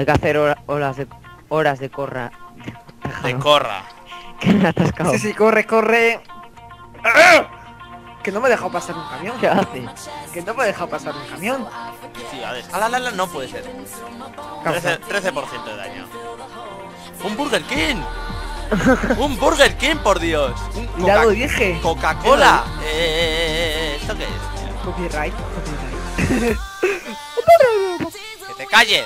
Hay que hacer horas de corra. De corra. Que me ha atascado. Sí, sí, corre, corre. ¡Ah! Que no me ha dejado pasar un camión. ¿Qué hace? Que no me ha dejado pasar un camión. Sí, a la no puede ser. 13% de daño. ¡Un Burger King! ¡Un Burger King, por Dios! Un ya lo dije. Coca-Cola. ¿Esto qué es? Copyright. ¡Que te calles!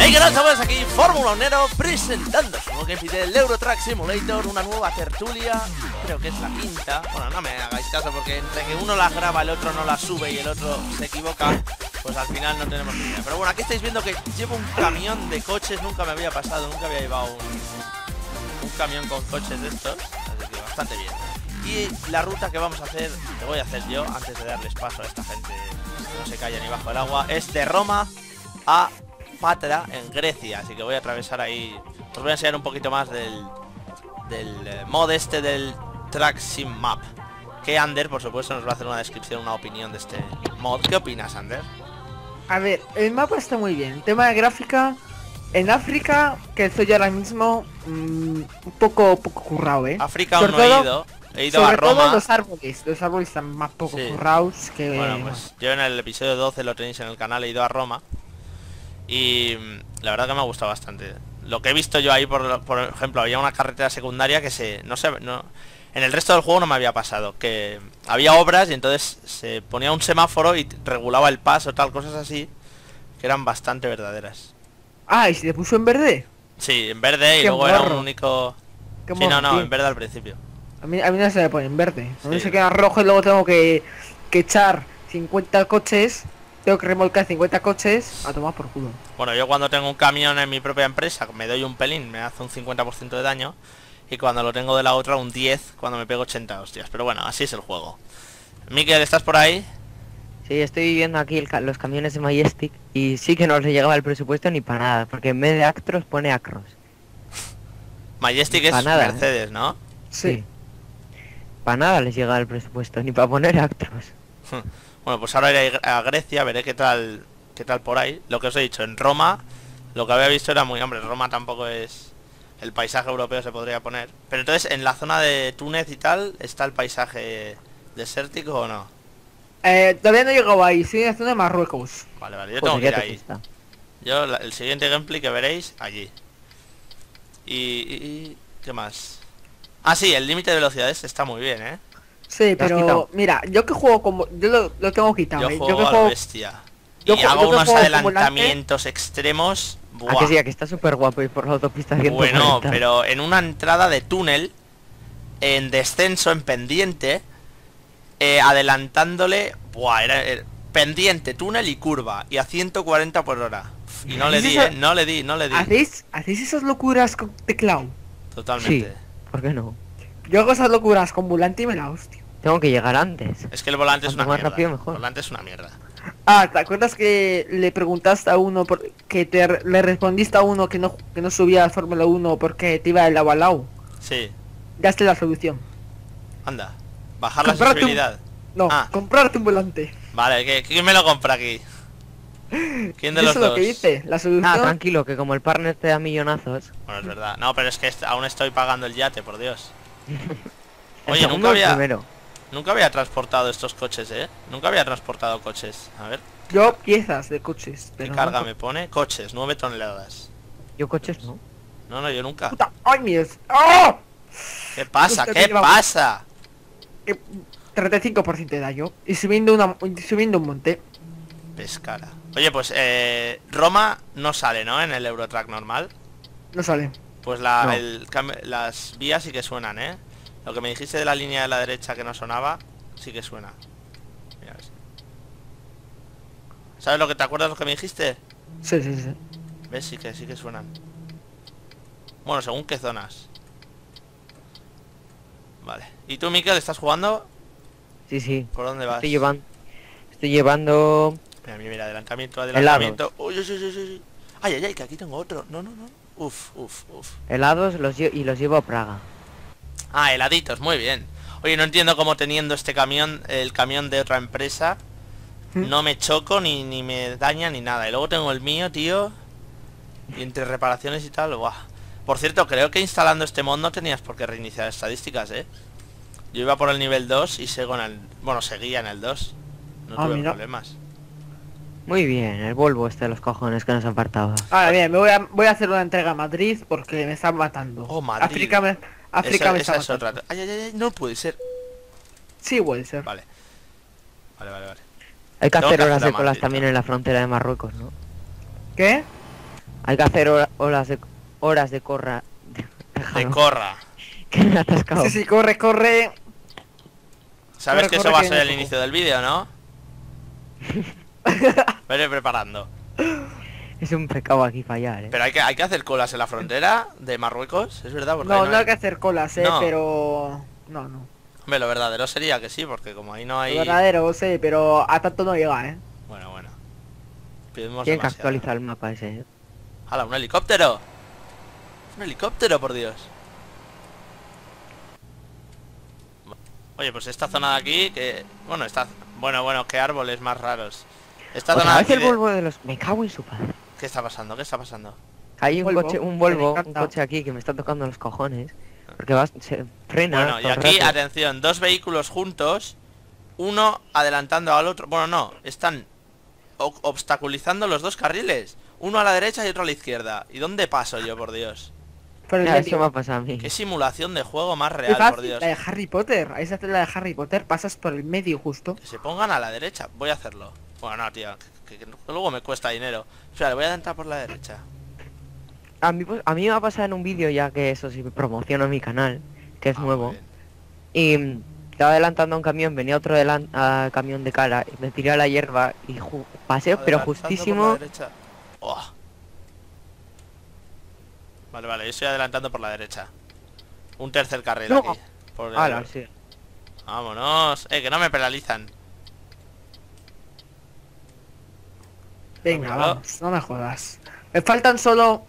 Hey, que no estamos aquí, Fórmula Onero, presentando su nuevo gameplay del Euro Truck Simulator, una nueva tertulia, creo que es la quinta. Bueno, no me hagáis caso porque entre que uno las graba, el otro no las sube y el otro se equivoca, pues al final no tenemos ni idea. Pero bueno, aquí estáis viendo que llevo un camión de coches, nunca me había pasado, nunca había llevado un camión con coches de estos, así que bastante bien. Y la ruta que vamos a hacer, que voy a hacer yo antes de darles paso a esta gente que no se calla ni bajo el agua, es de Roma a Patra en Grecia, así que voy a atravesar ahí. Os voy a enseñar un poquito más del mod este del Track Sim Map, que Ander, por supuesto, nos va a hacer una descripción, una opinión de este mod. ¿Qué opinas, Ander? A ver, el mapa está muy bien. El tema de gráfica en África, que estoy ahora mismo un poco currado, ¿eh? África aún no he ido. He ido sobre a Roma. Todo los árboles están más poco currados que... Bueno, pues yo en el episodio 12, lo tenéis en el canal, he ido a Roma. Y la verdad que me ha gustado bastante. Lo que he visto yo ahí, por ejemplo, había una carretera secundaria que en el resto del juego no me había pasado. Que había obras y entonces se ponía un semáforo y regulaba el paso, tal, cosas así, que eran bastante verdaderas. Ah, ¿y se le puso en verde? Sí, en verde. Qué y luego morro. Era un único... Qué sí, morro, no, tío. En verde al principio. A mí no se le pone en verde. A mí se queda rojo y luego tengo que echar 50 coches... Tengo que remolcar 50 coches a tomar por culo. Bueno, yo cuando tengo un camión en mi propia empresa me doy un pelín, me hace un 50% de daño. Y cuando lo tengo de la otra un 10, cuando me pego 80 hostias. Pero bueno, así es el juego. Mikel, ¿estás por ahí? Sí, estoy viendo aquí los camiones de Majestic. Y sí que no les llegaba el presupuesto ni para nada, porque en vez de Actros pone Actros. Majestic es Mercedes, ¿no? Sí. Para nada les llegaba el presupuesto, ni para poner Actros. Bueno, pues ahora iré a Grecia, veré qué tal por ahí. Lo que os he dicho, en Roma, lo que había visto era muy... Hombre, Roma tampoco es... El paisaje europeo se podría poner. Pero entonces, en la zona de Túnez y tal, ¿está el paisaje desértico o no? Todavía no he llegado ahí, sí, en la zona de Marruecos. Vale, vale, yo tengo que ir ahí. Yo, el siguiente gameplay que veréis, allí. Y ¿qué más? Ah, sí, el límite de velocidades está muy bien, ¿eh? Sí, pero mira, yo que juego como... Yo lo tengo quitado. Yo juego bestia. Y hago unos adelantamientos extremos. Buah. Ah, que sí, que está súper guapo y por la autopista 140. Bueno, pero en una entrada de túnel, en descenso, en pendiente, adelantándole... Buah, era pendiente, túnel y curva. Y a 140 por hora. Y no le di, no le di. ¿Hacéis esas locuras con teclado? Totalmente. Sí, ¿por qué no? Yo hago esas locuras con volante y me la hostia. Tengo que llegar antes. Es que el volante es una mierda. El volante es una mierda. Ah, ¿te acuerdas que le preguntaste a uno le respondiste a uno que no subía a Fórmula 1 porque te iba de lado a lado? Sí. Daste la solución. Anda, bajar la sensibilidad. No, comprarte un volante. Vale, ¿quién me lo compra aquí? ¿Quién de los dos? Eso es lo que dice, la solución... Ah, tranquilo, que como el partner te da millonazos. Bueno, es verdad. No, pero es que aún estoy pagando el yate, por Dios. Oye, nunca había transportado estos coches, ¿eh? Nunca había transportado coches. A ver. Yo piezas de coches. ¿Qué carga me pone? Coches, 9 toneladas. Yo coches no. No, no, yo nunca. Puta, ¡ay, Dios! ¡Oh! ¿Qué pasa? ¿Qué pasa? 35% de daño. Y subiendo un monte. Pescara. Oye, pues Roma no sale, ¿no? En el Eurotrack normal. No sale. Pues las vías sí que suenan, ¿eh? Lo que me dijiste de la línea de la derecha que no sonaba, sí que suena. Mira, a ver. ¿Sabes lo que te acuerdas lo que me dijiste? Sí, sí, sí. ¿Ves? Sí que suenan. Bueno, según qué zonas. Vale. ¿Y tú, Mikel, estás jugando? Sí, sí. ¿Por dónde vas? Estoy llevando... Mira, adelantamiento. Uy, uy, uy, uy. Ay, ay, ay, que aquí tengo otro. No, no, no. Helados y los llevo a Praga. Ah, heladitos, muy bien. Oye, no entiendo cómo teniendo este camión, el camión de otra empresa, no me choco ni me daña ni nada. Y luego tengo el mío, tío. Y entre reparaciones y tal, ¡buah! Por cierto, creo que instalando este mod no tenías por qué reiniciar estadísticas, ¿eh? Yo iba por el nivel 2 y seguía en el 2. No tuve problemas. Muy bien, el Volvo este de los cojones que nos han apartado. Ahora bien, voy a hacer una entrega a Madrid porque me están matando. Oh, Madrid. África me está matando. Ay, no puede ser. Sí puede ser. Vale. Hay que hacer horas de colas también en la frontera de Marruecos, ¿no? ¿Qué? Hay que hacer horas de corra. De corra. Que me ha atascado. Sí, corre. Sabes que eso va a ser el inicio del vídeo, ¿no? Vete preparando. Es un pecado aquí fallar, ¿eh? Pero hay que hacer colas en la frontera de Marruecos, ¿es verdad? Porque no hay que hacer colas, no. Pero... No. Hombre, lo verdadero sería que sí, porque como ahí no hay... Lo verdadero, sí, pero a tanto no llega, ¿eh? Bueno. Pidemos demasiado. Tienen que actualizar el mapa ese, ¿eh? ¡Hala, un helicóptero! ¡Un helicóptero, por Dios! Oye, pues esta zona de aquí, que... Bueno, qué árboles más raros. Esta zona de aquí... el Volvo de los... Me cago en su padre. ¿Qué está pasando? Hay un Volvo, un coche aquí que me está tocando los cojones. Porque se frena. Bueno, y aquí, atención, dos vehículos juntos. Uno adelantando al otro. Bueno, no, están obstaculizando los dos carriles. Uno a la derecha y otro a la izquierda. ¿Y dónde paso yo, por Dios? Pero ya, eso me ha pasado a mí. Qué simulación de juego más real, por Dios. La de Harry Potter, esa es la de Harry Potter. Pasas por el medio justo. Que se pongan a la derecha, voy a hacerlo. Bueno, no, tío, que luego me cuesta dinero. O sea, le voy a adentrar por la derecha. A mí me va a pasar en un vídeo, ya que eso sí, promociono mi canal, que es nuevo. Y estaba adelantando a un camión, venía otro camión de cara, y me tiré a la hierba y pasé, pero justísimo. Oh. Vale, yo estoy adelantando por la derecha. Un tercer carril aquí. Sí. Vámonos. Que no me penalizan. Venga, vamos, no me jodas. Me faltan solo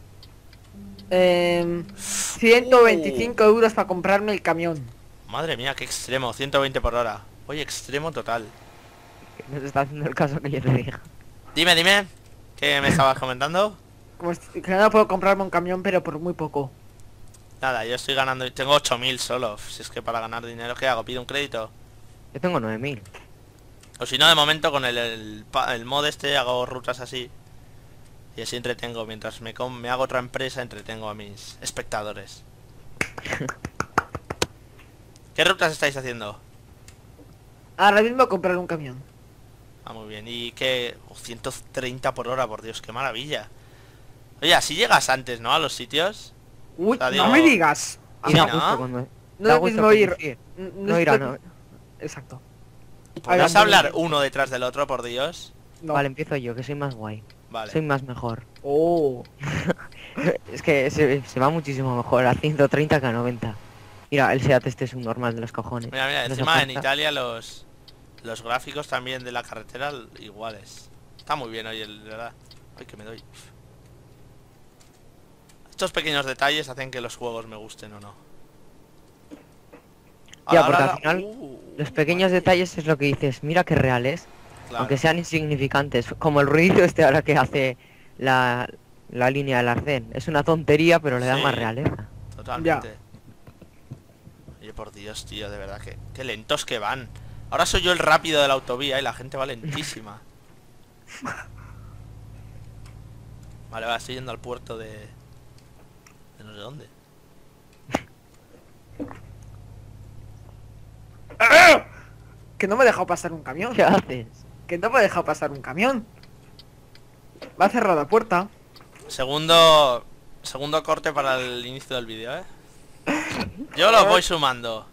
125 euros para comprarme el camión. Madre mía, qué extremo, 120 por hora. Oye, extremo total. No se está haciendo el caso que yo te dije. Dime, ¿qué me estabas comentando? Que no puedo comprarme un camión, pero por muy poco. Nada, yo estoy ganando. Tengo 8.000 solo. Si es que para ganar dinero, ¿qué hago? ¿Pido un crédito? Yo tengo 9.000. O si no, de momento con el mod este hago rutas así. Y así entretengo. Mientras me hago otra empresa, entretengo a mis espectadores. ¿Qué rutas estáis haciendo? Ahora mismo comprar un camión. Ah, muy bien. Y que 130 por hora, por Dios, qué maravilla. Oye, así llegas antes, ¿no? A los sitios. Uy, o sea, digo... no me digas. ¿Y no? No es mismo ir. No irá, no. Exacto. ¿Podrás hablar uno detrás del otro, por Dios? No. Vale, empiezo yo, que soy más guay. Vale. Soy más mejor. Oh. Es que se va muchísimo mejor a 130 que a 90. Mira, el Seat este es un normal de los cojones. Mira, encima en Italia los gráficos también de la carretera iguales. Está muy bien hoy, de verdad. Ay, que me doy. Estos pequeños detalles hacen que los juegos me gusten o no. Ya, porque al final los pequeños detalles es lo que dices, mira qué reales, claro. Aunque sean insignificantes, como el ruido este ahora que hace la línea del arcén. Es una tontería, pero le da más realeza. Totalmente. Ya. Oye, por Dios, tío, de verdad, qué lentos que van. Ahora soy yo el rápido de la autovía y la gente va lentísima. Vale, estoy yendo al puerto de... no sé dónde. Que no me ha dejado pasar un camión. ¿Qué haces? Que no me ha dejado pasar un camión. Va a cerrar la puerta. Segundo corte para el inicio del vídeo, ¿eh? Yo los voy sumando.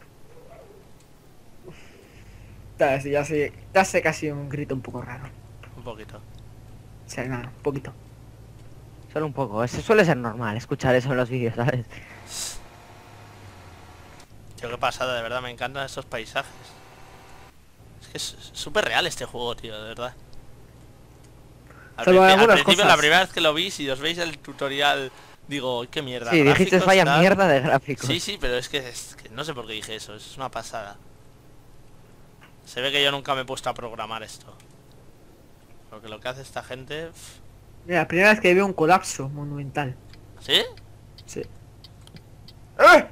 Ya sé casi un grito un poco raro. Un poquito. Sí, nada, un poquito. Solo un poco, eso suele ser normal, escuchar eso en los vídeos, ¿sabes? Tío, qué pasada, de verdad, me encantan estos paisajes. Es que es súper real este juego, tío, de verdad. Al principio, la primera vez que lo vi, si os veis el tutorial Digo, qué mierda. Sí, dijiste vaya tal... mierda de gráficos. Sí, sí, pero es que no sé por qué dije eso, es una pasada. Se ve que yo nunca me he puesto a programar esto. Porque lo que hace esta gente... Mira, la primera vez que veo un colapso monumental. ¿Sí? Sí. ¡Ah!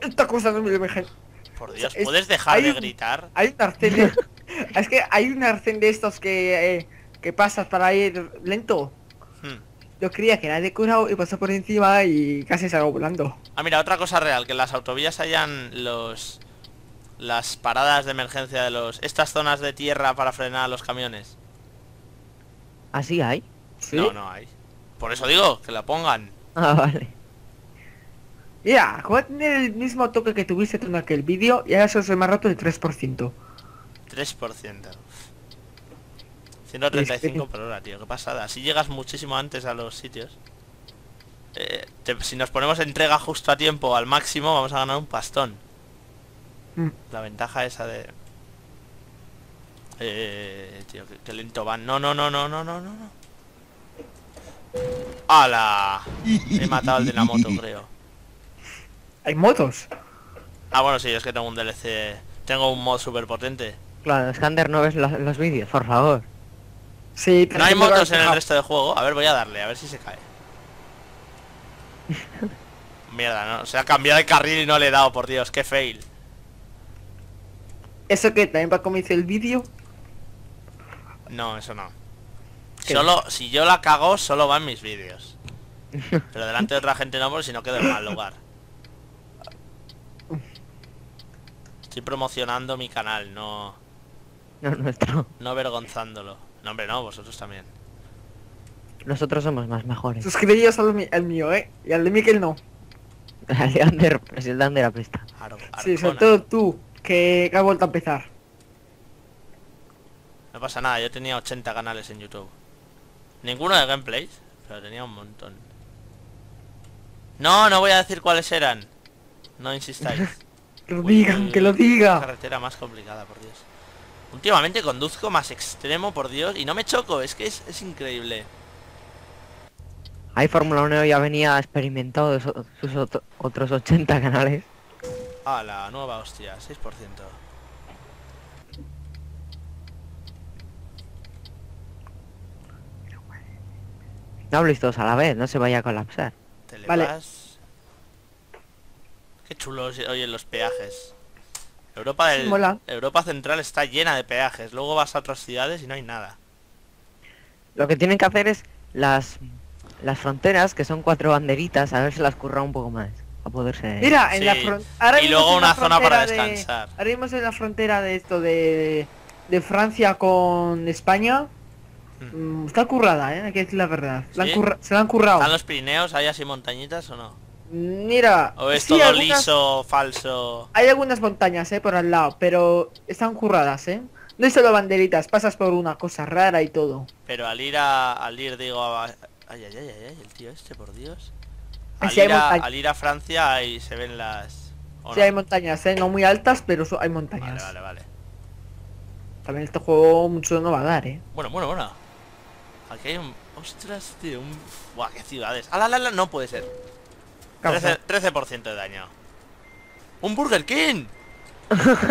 Esta cosa no me lo imagino. Por Dios, ¿puedes dejar de gritar? Hay un arcén. Es que hay un arcén de estos que pasas para ir lento. Yo creía que era de curado y pasó por encima y casi salgo volando. Ah, mira, otra cosa real, que en las autovías hayan los... las paradas de emergencia de los... estas zonas de tierra para frenar a los camiones. ¿Así hay? ¿Sí? No, no hay. Por eso digo, que la pongan. Ah, vale. Mira, voy a tener el mismo toque que tuviste tú en aquel vídeo y ahora soy más roto del 3%. 3%. 135 por hora, tío, qué pasada. Así llegas muchísimo antes a los sitios. Si nos ponemos entrega justo a tiempo, al máximo, vamos a ganar un pastón. La ventaja esa de... tío, qué lento van. No, no, no, no, no, no, no. ¡Hala! He matado al de la moto, creo. ¿Hay motos? Ah, bueno, sí, es que tengo un DLC. Tengo un mod súper potente. Claro, Ander, no ves los vídeos, por favor. Sí, pero no hay motos en el resto del juego. A ver, voy a darle, a ver si se cae. Mierda, no, se ha cambiado de carril y no le he dado, por Dios, qué fail. ¿Eso qué? ¿También va a comenzar el vídeo? No, eso no. Solo, si yo la cago, solo van mis vídeos. Pero delante de otra gente no, porque si no quedo en mal lugar. Estoy promocionando mi canal, no... no nuestro. No avergonzándolo. No, hombre, no, vosotros también. Nosotros somos más mejores. Suscribíos al mío, y al de Mikel no. Al de Ander, es el de Ander apesta. Sí, sobre todo tú, que has vuelto a empezar. No pasa nada, yo tenía 80 canales en YouTube. Ninguno de gameplays, pero tenía un montón. No, no voy a decir cuáles eran. No insistáis. Lo digan, que lo diga. Carretera más complicada, por Dios. Últimamente conduzco más extremo, por Dios, y no me choco, es que es increíble. Ahí Fórmula 1 ya venía experimentado de sus otros 80 canales. A la nueva hostia, 6%. No habléis todos a la vez, no se vaya a colapsar. Vale. Qué chulo oyen los peajes. Europa Central está llena de peajes. Luego vas a otras ciudades y no hay nada. Lo que tienen que hacer es las fronteras, que son 4 banderitas, a ver si las curra un poco más. A poderse... Mira, en sí. La frontera... Y luego una zona para descansar. Ahora mismo en la frontera de esto de Francia con España. Está currada, hay que decir la verdad. ¿Sí? Se la han currado. ¿Están los Pirineos, hay así montañitas o no? Mira, o es sí, todo algunas, liso, falso. Hay algunas montañas, por al lado, pero están curradas, No es solo banderitas, pasas por una cosa rara y todo. Pero al ir digo, ay, ay, ay, ay, el tío este, por Dios. Al ir a Francia ahí se ven las. Sí, no. Hay montañas, no muy altas, pero hay montañas. Vale, vale, vale. También este juego mucho no va a dar, Bueno, bueno, bueno. Aquí hay un, ostras, tío, un, buah, qué ciudades. ¡Ala, ala, ala! No puede ser. 13% de daño. ¡Un Burger King!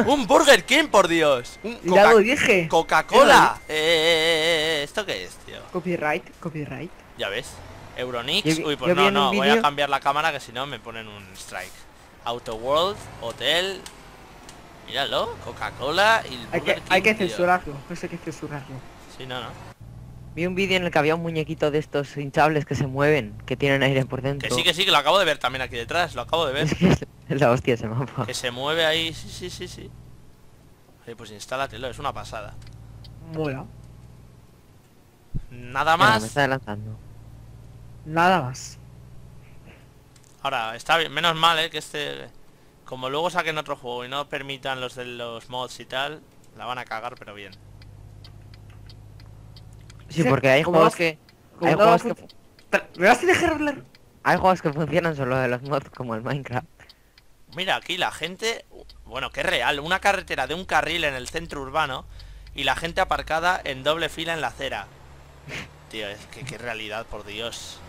¡Un Burger King, por Dios! ¡Un Coca-Cola! ¿Esto qué es, tío? Copyright, copyright. Ya ves. Euronix. Uy, pues no, no, voy a cambiar la cámara que si no me ponen un strike. Auto World, Hotel. Míralo, Coca-Cola y el Burger King. Hay que censurarlo, no sé qué censurarlo. Sí, no, no. Vi un vídeo en el que había un muñequito de estos hinchables que se mueven, que tienen aire por dentro. Que sí, que lo acabo de ver también aquí detrás, lo acabo de ver. Es la hostia ese mapa. Que se mueve ahí, sí, sí, sí, sí. Oye, pues instálatelo, es una pasada. Mola. Nada más. Me está adelantando. Nada más. Ahora, está bien, menos mal, que este... Como luego saquen otro juego y no permitan los de los mods y tal, la van a cagar, pero bien. Sí, porque hay juegos que... ¿Me vas a dejar hablar? Hay juegos que funcionan solo de los mods, como el Minecraft. Mira, aquí la gente... Bueno, que es real. Una carretera de un carril en el centro urbano y la gente aparcada en doble fila en la acera. Tío, es que qué realidad, por Dios.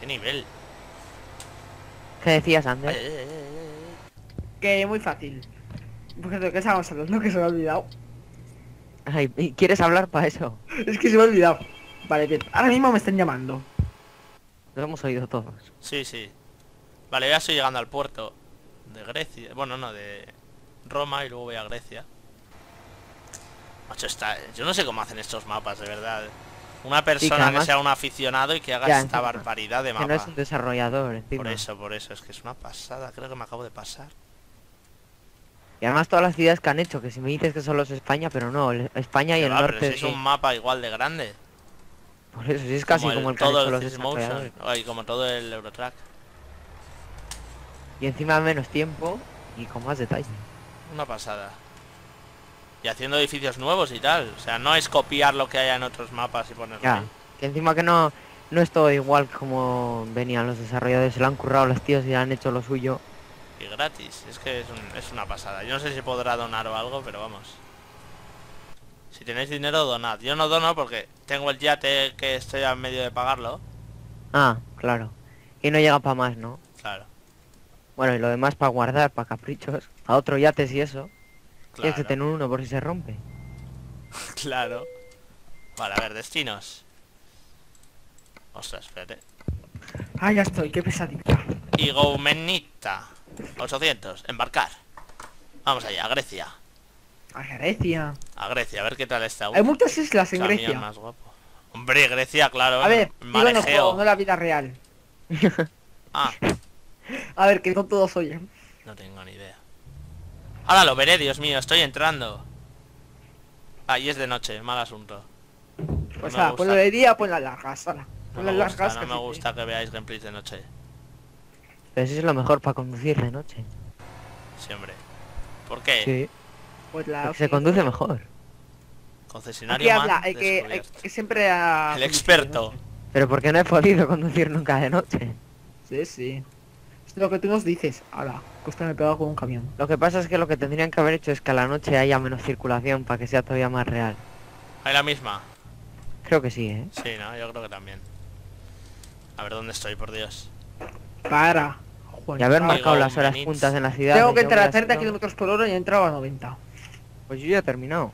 ¿Qué nivel? ¿Qué decías, Ander? Que muy fácil. Porque de qué estábamos hablando, que se me ha olvidado. Ay, ¿quieres hablar para eso? Es que se me ha olvidado. Vale, bien. Ahora mismo me están llamando. Lo hemos oído todos. Sí, sí. Vale, ya estoy llegando al puerto de Grecia. Bueno, no, de Roma y luego voy a Grecia. Macho, está... Yo no sé cómo hacen estos mapas, de verdad. Una persona además, que sea un aficionado y que haga ya, esta barbaridad de mapa. Que no es un desarrollador, encima. Por eso, es que es una pasada. Creo que me acabo de pasar. Y además todas las ciudades que han hecho, que si me dices que solo es España, pero no, España y el norte... Pero si es un mapa igual de grande. Por eso, sí, es casi como el que han hecho los desarrolladores. Y como todo el Eurotrack. Y encima menos tiempo y con más detalle. Una pasada. Y haciendo edificios nuevos y tal. O sea, no es copiar lo que haya en otros mapas y ponerlo ya, ahí. Que encima que no es todo igual como venían los desarrolladores. Se lo han currado los tíos y han hecho lo suyo. Y gratis, es que es una pasada. Yo no sé si podrá donar o algo, pero vamos. Si tenéis dinero, donad. Yo no dono porque tengo el yate que estoy a medio de pagarlo. Ah, claro. Y no llega para más, ¿no? Claro. Bueno, y lo demás para guardar, para caprichos. A otro yates y eso. Claro. Tienes que tener uno por si se rompe. Claro. Vale, a ver, destinos. Ostras, espérate. Ah, ya estoy, qué pesadita. Igoumenita. 800, embarcar. Vamos allá, a Grecia. A Grecia. A Grecia, a ver qué tal está. Hay muchas islas en Grecia. Mía, más guapo. Hombre, Grecia, claro. A ver, manejeo. Digo en el juego, no la vida real. Ah. A ver, que no todos oyen. No tengo ni idea. Ahora lo veré, Dios mío, estoy entrando. Ahí es de noche, mal asunto. Pues ahora, ponlo de día, pon las largas. Ahora. No me gusta que veáis gameplays de noche. Pero eso es lo mejor para conducir de noche. Sí, hombre. ¿Por qué? Sí. Pues porque se conduce mejor. Concesionario man habla, que siempre a... El experto. Pero porque no he podido conducir nunca de noche. Sí, sí. Es lo que tú nos dices. Ahora, costa me he pegado con un camión. Lo que pasa es que lo que tendrían que haber hecho es que a la noche haya menos circulación para que sea todavía más real. ¿Hay la misma? Creo que sí, ¿eh? Sí, no, yo creo que también. A ver dónde estoy, por Dios. Para. Y haber marcado las horas puntas en la ciudad. Tengo que entrar a 30 kilómetros por hora y he entrado a 90. Pues yo ya he terminado.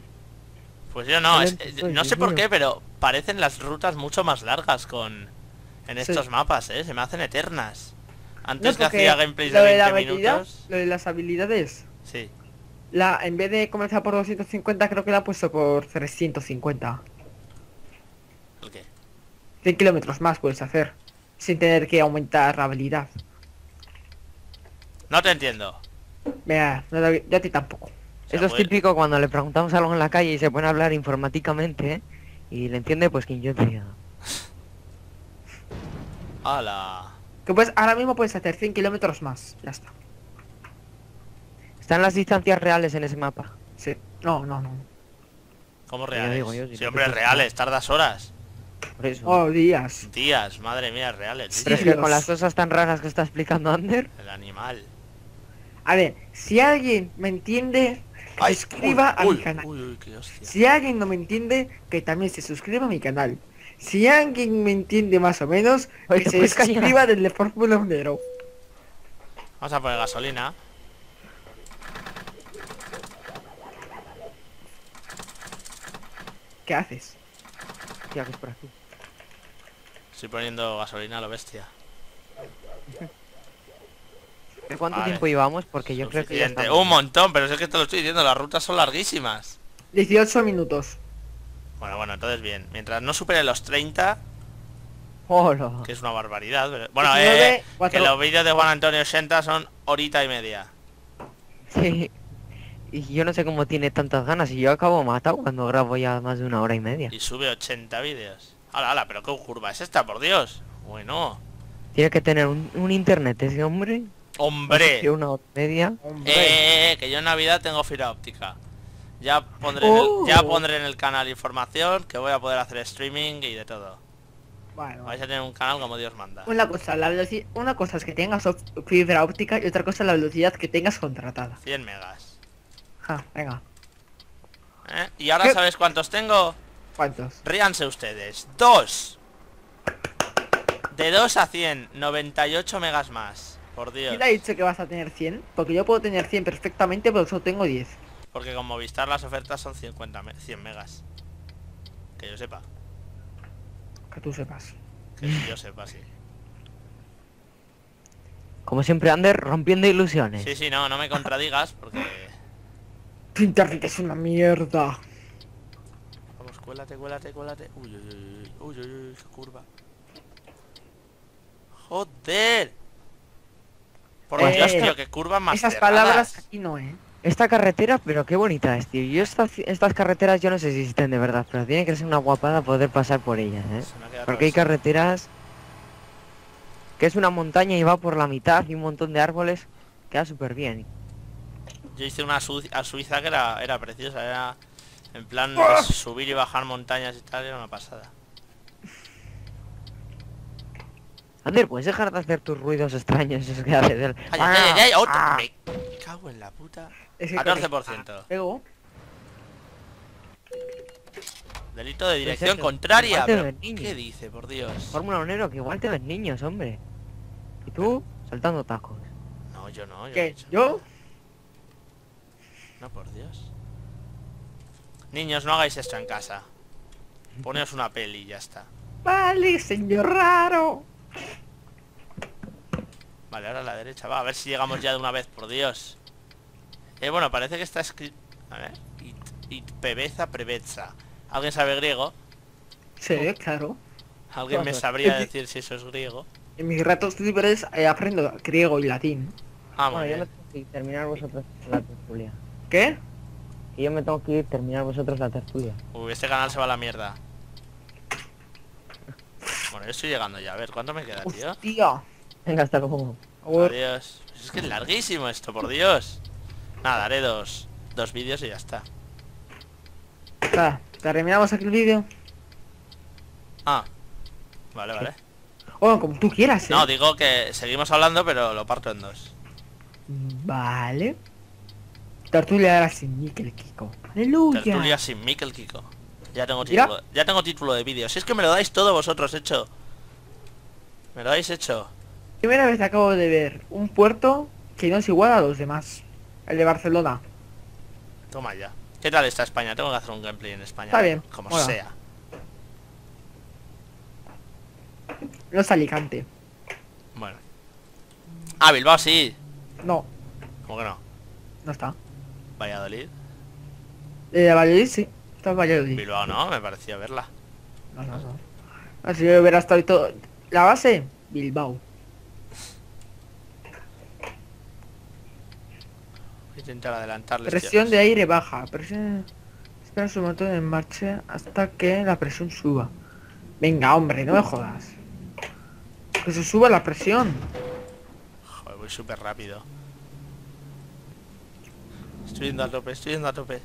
Pues yo no, no sé por qué, pero parecen las rutas mucho más largas con en estos mapas, ¿eh? Se me hacen eternas. Antes que hacía gameplays de 20 minutos. Lo de las habilidades. Sí. En vez de comenzar por 250, creo que la he puesto por 350. ¿Por qué? 100 kilómetros más puedes hacer. Sin tener que aumentar la habilidad. No te entiendo. Mira, yo a ti tampoco. Eso es típico cuando le preguntamos algo en la calle y se pone a hablar informáticamente, ¿eh? Y le entiende pues quien yo entiendo. ¡Hala! Que pues ahora mismo puedes hacer 100 kilómetros más. Ya está. ¿Están las distancias reales en ese mapa? Sí. No. ¿Cómo reales? Yo, si hombre, reales, tardas horas. Por eso. Oh, días. Días, madre mía, reales. Sí, pero es que con las cosas tan raras que está explicando Ander. El animal. A ver, si alguien me entiende, que suscriba a mi canal. Qué hostia. Si alguien no me entiende, que también se suscriba a mi canal. Si alguien me entiende más o menos, que se suscriba desde Fórmula 1. Vamos a poner gasolina. ¿Qué haces? Tía, que es por aquí. Estoy poniendo gasolina a lo bestia. ¿De cuánto tiempo llevamos? Porque yo creo que ya estamos... Un montón, pero es que te lo estoy diciendo, las rutas son larguísimas. 18 minutos. Bueno, entonces bien. Mientras no supere los 30... Hola. Que es una barbaridad, pero... Bueno, 19, que los vídeos de Juan Antonio 80 son horita y media. Sí. Y yo no sé cómo tiene tantas ganas y yo acabo matado cuando grabo ya más de una hora y media. Y sube 80 vídeos. Hala, pero qué curva es esta, por Dios. Bueno. Tiene que tener un internet ese hombre. ¡Hombre! Una hora y media. ¡Hombre! Que yo en Navidad tengo fibra óptica. Ya pondré, ya pondré en el canal información, que voy a poder hacer streaming y de todo. Bueno. Vais a tener un canal como Dios manda. Una cosa es que tengas fibra óptica y otra cosa es la velocidad que tengas contratada. 100 megas. Ja, venga. ¿Y ahora sabes cuántos tengo? ¿Cuántos? Ríanse ustedes. ¡Dos! De 2 a 100, 98 megas más. Por Dios. ¿Quién te ha dicho que vas a tener 100? Porque yo puedo tener 100 perfectamente, pero solo tengo 10. Porque con Movistar las ofertas son 100 megas. Que yo sepa. Que tú sepas. Que yo sepa, sí. Como siempre, Ander, rompiendo ilusiones. Sí, sí, no, no me contradigas, porque... Tu internet es una mierda. Vamos, cuélate, cuélate, cuélate. Uy, uy, uy, uy, uy, qué curva. ¡Joder! Por Dios, tío, que curvas más. Esas palabras aquí no, eh. Esta carretera, pero qué bonita es, tío. Yo estas carreteras yo no sé si existen de verdad, pero tiene que ser una guapada poder pasar por ellas, eh. Porque hay carreteras... que es una montaña y va por la mitad y un montón de árboles. Queda súper bien. Yo hice una a Suiza que era preciosa, era... En plan, pues, subir y bajar montañas y tal, era una pasada. Ander, ¿puedes dejar de hacer tus ruidos extraños? Es que hace del... ¡Ay, ay, ay! ¡Otro! Me cago en la puta. 14%. Pego. Delito de dirección contraria. Pero, ¿qué dice, por Dios? Fórmula Onero, que igual te ves niños, hombre. ¿Y tú? Saltando tacos. No, yo no. Yo ¿qué? ¿Yo? No, por Dios. Niños, no hagáis esto en casa. Poneos una peli y ya está. Vale, señor raro. Vale, ahora a la derecha, va, a ver si llegamos ya de una vez, por Dios. Bueno, parece que está escrito... A ver... Pebeza, prebeza. ¿Alguien sabe griego? Sí, claro. ¿Alguien me sabría decir si eso es griego? En mis ratos libres aprendo griego y latín. Ah, bueno, yo me tengo que ir, terminar vosotros la tertulia. ¿Qué? Y yo me tengo que ir, terminar vosotros la tertulia. Uy, este canal se va a la mierda. Bueno, yo estoy llegando ya, a ver, ¿cuánto me queda, tío? Hostia. Venga, hasta luego. Adiós. Pues es que es larguísimo esto, por Dios. Nada, haré dos vídeos y ya está. Ah, terminamos aquí el vídeo. Ah, vale, vale. Bueno, como tú quieras, ¿eh? No, digo que seguimos hablando, pero lo parto en dos. Vale. Tertulia sin Mikel Kiko. Aleluya. Tertulia sin Mikel Kiko. Ya tengo título. ¿Ya? Ya tengo título de vídeo. Si es que me lo dais todo vosotros hecho. Me lo habéis hecho. Primera vez acabo de ver un puerto que no es igual a los demás. El de Barcelona. Toma ya. ¿Qué tal está España? Tengo que hacer un gameplay en España. Está bien. Como hola. Sea. No es Alicante. Bueno. Ah, Bilbao sí. No. ¿Cómo que no? No está. Valladolid. Valladolid sí. Está en Valladolid. Bilbao no, me parecía verla. No, no, no. Ah, si yo hubiera estado y todo... La base, Bilbao. Voy a intentar adelantarles. Presión de aire baja. Presión... Espera su motor en marcha hasta que la presión suba. Venga, hombre, no me jodas. Que se suba la presión. Joder, voy súper rápido. Estoy yendo a tope, estoy yendo a tope.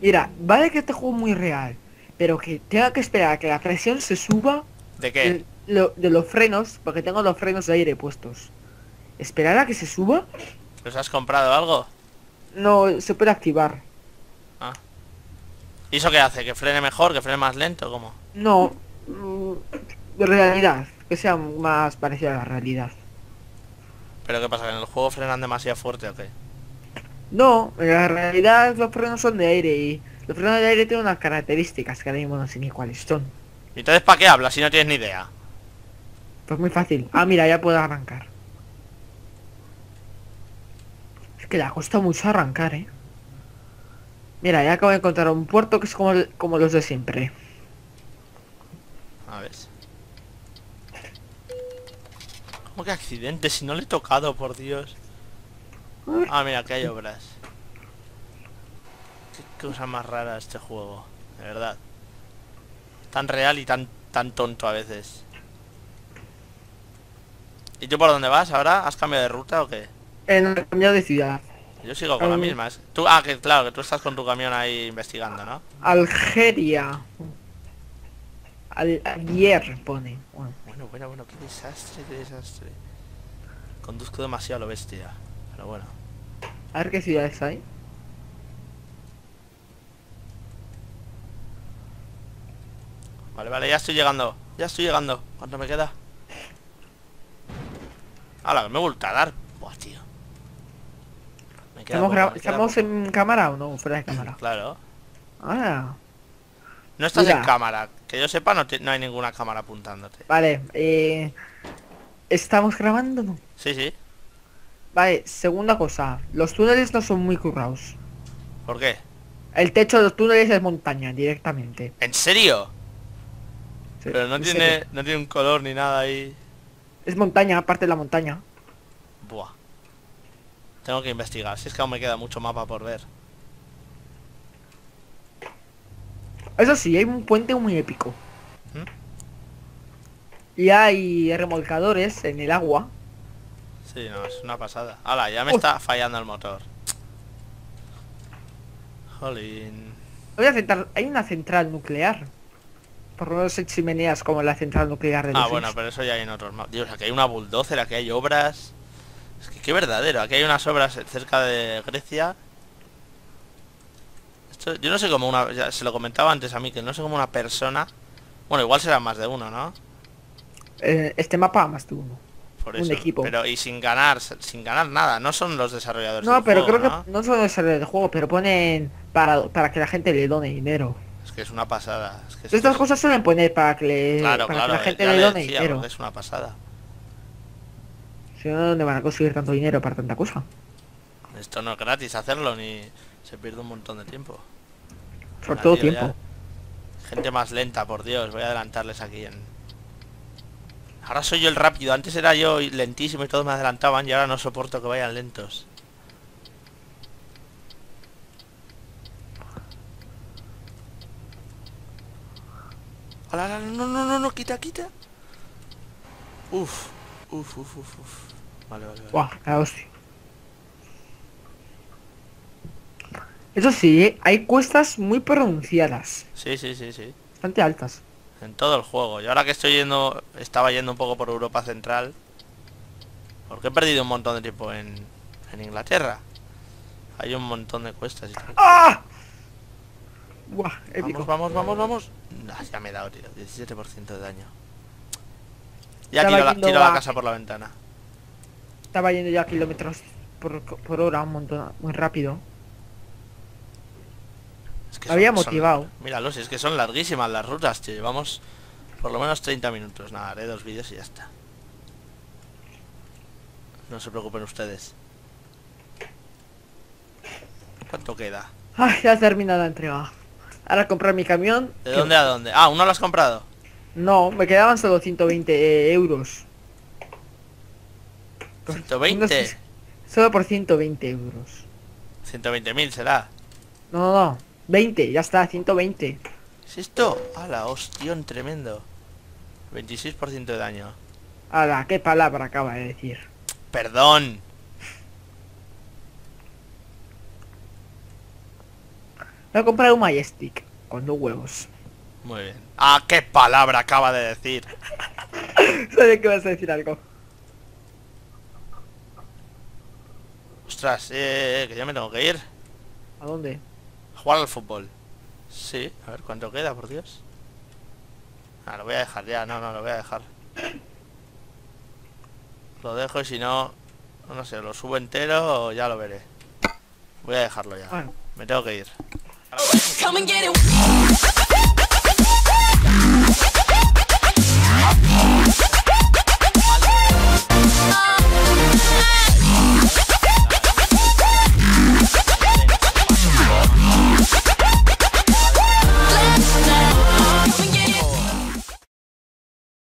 Mira, vale que este juego es muy real, pero que tenga que esperar a que la presión se suba... ¿De qué? De los frenos, porque tengo los frenos de aire puestos. ¿Esperar a que se suba? ¿Los has comprado algo? No, se puede activar. Ah. ¿Y eso qué hace? ¿Que frene mejor? ¿Que frene más lento? ¿Cómo? No, de realidad, que sea más parecido a la realidad. ¿Pero qué pasa? ¿Que en el juego frenan demasiado fuerte o qué? No, en la realidad los frenos son de aire y los frenos de aire tienen unas características que ahora mismo no sé ni cuáles son. Entonces, ¿para qué hablas si no tienes ni idea? Pues muy fácil. Ah, mira, ya puedo arrancar. Es que le ha costado mucho arrancar, ¿eh? Mira, ya acabo de encontrar un puerto que es como los de siempre. A ver. ¿Cómo que accidente? Si no le he tocado, por Dios. Ah, mira, que hay obras. Qué cosa más rara este juego, de verdad. Tan real y tan tonto a veces. ¿Y tú por dónde vas ahora? ¿Has cambiado de ruta o qué? He cambiado de ciudad. Yo sigo con la misma. Tú, que claro, que tú estás con tu camión ahí investigando, ¿no? Algeria. Ayer pone. Bueno, qué desastre, qué desastre. Conduzco demasiado lo bestia. Pero bueno. A ver qué ciudades hay. Vale, ya estoy llegando. Ya estoy llegando. ¿Cuánto me queda? Ala, me he vuelto a dar. Buah, tío. ¿Estamos en cámara o no? Fuera de cámara. Claro. Ah. No estás en cámara. Que yo sepa, no hay ninguna cámara apuntándote. Vale, ¿estamos grabando o no? Sí, sí. Vale, segunda cosa. Los túneles no son muy currados. ¿Por qué? El techo de los túneles es montaña, directamente. ¿En serio? Sí, pero no tiene un color ni nada ahí. Es montaña, aparte de la montaña. Buah. Tengo que investigar, si es que aún me queda mucho mapa por ver. Eso sí, hay un puente muy épico. ¿Mm? Y hay remolcadores en el agua. Sí, no, es una pasada. Ala, ya me está fallando el motor. Jolín. Hay una central nuclear. Por lo menos hay chimeneas como la central nuclear de los... Ah, bueno, pero eso ya hay en otros mapas. Dios, aquí hay una bulldozer, aquí hay obras. Es que qué verdadero, aquí hay unas obras cerca de Grecia. Esto, yo no sé cómo una... Ya se lo comentaba antes a mí, que no sé cómo una persona... Bueno, igual será más de uno, ¿no? Este mapa más de uno. Por eso, un equipo. Pero y sin ganar nada, no son los desarrolladores del juego, ¿no? No, pero creo que no son los desarrolladores del juego, pero ponen para que la gente le done dinero. Es que es una pasada. Es que estas cosas suelen poner para que le... Claro, para que la gente le done dinero. Es una pasada. Si no, ¿dónde van a conseguir tanto dinero para tanta cosa? Esto no es gratis hacerlo, ni se pierde un montón de tiempo. Sobre todo tiempo. Ya... Gente más lenta, por Dios, voy a adelantarles aquí en... Ahora soy yo el rápido, antes era yo lentísimo y todos me adelantaban y ahora no soporto que vayan lentos. Hola, no, quita, quita. Uff. Vale. Guau, la hostia. Eso sí, hay cuestas muy pronunciadas. Sí. Bastante altas. En todo el juego. Y ahora que estoy yendo... Estaba yendo un poco por Europa Central, porque he perdido un montón de tiempo en Inglaterra. Hay un montón de cuestas y... ¡Ah! Uah, épico. Vamos. Nah, ya me he dado, tío. 17% de daño. Ya tiro la casa por la ventana. Estaba yendo ya a kilómetros por hora, un montón, muy rápido. Es que había motivado. Míralo, si es que son larguísimas las rutas, tío. Llevamos por lo menos 30 minutos. Nada, haré 2 vídeos y ya está. No se preocupen ustedes. ¿Cuánto queda? Ay, ya ha terminado la entrega. Ahora comprar mi camión. ¿De dónde a dónde? Ah, ¿aún no lo has comprado? No, me quedaban solo 120 euros. ¿120? Solo por 120 euros. 120.000 será. No. 20, ya está, 120. ¿Es esto? ¡Hala, hostión, tremendo! 26% de daño. ¡Hala, qué palabra acaba de decir! ¡Perdón! Voy a comprar un Majestic con 2 huevos. Muy bien. ¡Ah, qué palabra acaba de decir! Sabía que vas a decir algo. Ostras, que ya me tengo que ir. ¿A dónde? Jugar al fútbol. Sí, a ver cuánto queda, por Dios. Ah, lo voy a dejar ya, no, lo voy a dejar. Lo dejo y si no, no sé, lo subo entero o ya lo veré. Voy a dejarlo ya. Bueno. Me tengo que ir.